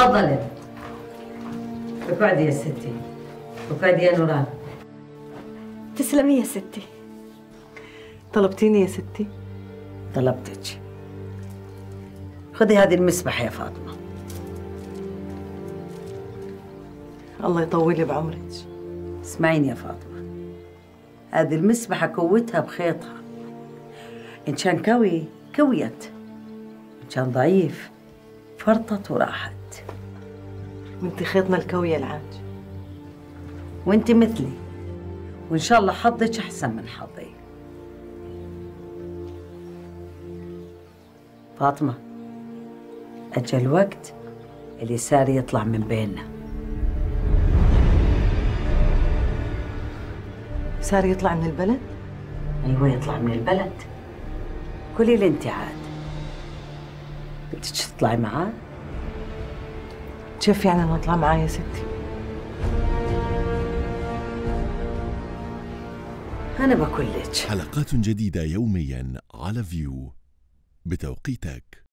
تفضلي. اقعدي يا ستي، اقعدي يا نوران. تسلمي يا ستي. طلبتيني يا ستي؟ طلبتك. خذي هذه المسبح يا فاطمة. الله يطولي بعمرك. اسمعيني يا فاطمة، هذه المسبحة كوتها بخيطها، إن كان كوي كويت، إن كان ضعيف فرطت وراحت. وانتي خيطنا الكوية العاج، وانتي مثلي، وإن شاء الله حظك أحسن من حظي. فاطمة، أجا الوقت اللي صار يطلع من بيننا. صار يطلع من البلد؟ أيوة يطلع من البلد. قولي لي أنت عاد بدك تطلعي معاه؟ كيف يعني أنا أطلع معاه يا ستي؟ أنا بقول لك. حلقات جديدة يومياً على فيو بتوقيتك.